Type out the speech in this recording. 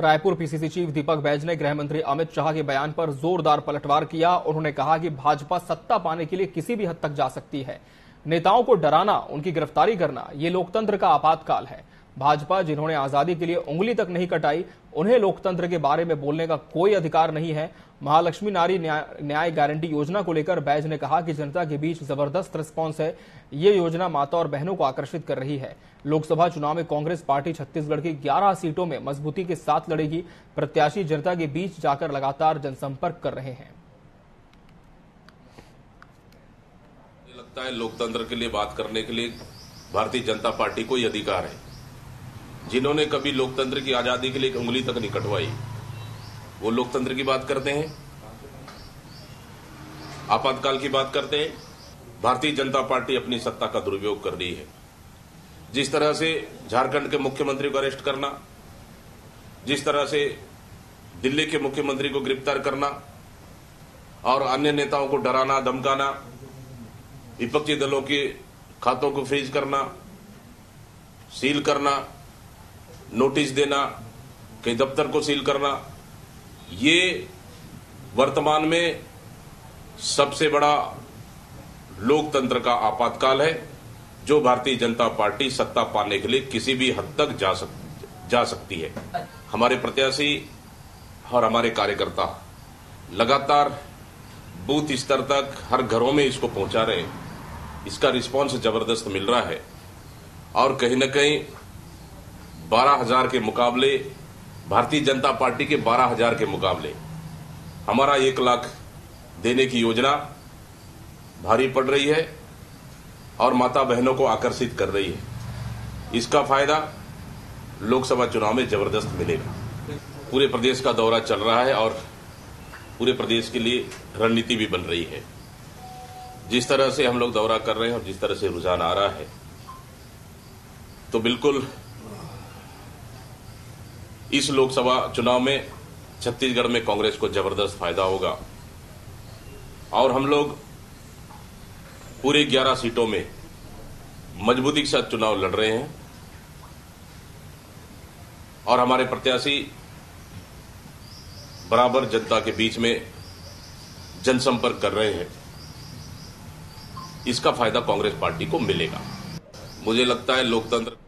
Raipur PCC chief Deepak Baij ने गृह मंत्री अमित शाह के बयान पर जोरदार पलटवार किया। उन्होंने कहा कि भाजपा सत्ता पाने के लिए किसी भी हद तक जा सकती है। नेताओं को डराना, उनकी गिरफ्तारी करना, ये लोकतंत्र का आपातकाल है। भाजपा जिन्होंने आजादी के लिए उंगली तक नहीं कटाई, उन्हें लोकतंत्र के बारे में बोलने का कोई अधिकार नहीं है। महालक्ष्मी नारी न्याय गारंटी योजना को लेकर बैज ने कहा कि जनता के बीच जबरदस्त रिस्पांस है। ये योजना माता और बहनों को आकर्षित कर रही है। लोकसभा चुनाव में कांग्रेस पार्टी छत्तीसगढ़ की 11 सीटों में मजबूती के साथ लड़ेगी। प्रत्याशी जनता के बीच जाकर लगातार जनसंपर्क कर रहे हैं। लगता है लोकतंत्र के लिए बात करने के लिए भारतीय जनता पार्टी को अधिकार है। जिन्होंने कभी लोकतंत्र की आजादी के लिए उंगली तक नहीं कटवाई, वो लोकतंत्र की बात करते हैं, आपातकाल की बात करते हैं। भारतीय जनता पार्टी अपनी सत्ता का दुरुपयोग कर रही है। जिस तरह से झारखंड के मुख्यमंत्री को अरेस्ट करना, जिस तरह से दिल्ली के मुख्यमंत्री को गिरफ्तार करना और अन्य नेताओं को डराना, धमकाना, विपक्षी दलों के खातों को फ्रीज करना, सील करना, नोटिस देना, कई दफ्तर को सील करना, ये वर्तमान में सबसे बड़ा लोकतंत्र का आपातकाल है, जो भारतीय जनता पार्टी सत्ता पाने के लिए किसी भी हद तक जा सकती है। हमारे प्रत्याशी और हमारे कार्यकर्ता लगातार बूथ स्तर तक हर घरों में इसको पहुंचा रहे हैं। इसका रिस्पांस जबरदस्त मिल रहा है और कहीं न कहीं 12,000 के मुकाबले भारतीय जनता पार्टी के 12,000 के मुकाबले हमारा 1 लाख देने की योजना भारी पड़ रही है और माता बहनों को आकर्षित कर रही है। इसका फायदा लोकसभा चुनाव में जबरदस्त मिलेगा। पूरे प्रदेश का दौरा चल रहा है और पूरे प्रदेश के लिए रणनीति भी बन रही है। जिस तरह से हम लोग दौरा कर रहे हैं और जिस तरह से रुझान आ रहा है, तो बिल्कुल इस लोकसभा चुनाव में छत्तीसगढ़ में कांग्रेस को जबरदस्त फायदा होगा और हम लोग पूरे 11 सीटों में मजबूती के साथ चुनाव लड़ रहे हैं और हमारे प्रत्याशी बराबर जनता के बीच में जनसंपर्क कर रहे हैं। इसका फायदा कांग्रेस पार्टी को मिलेगा। मुझे लगता है लोकतंत्र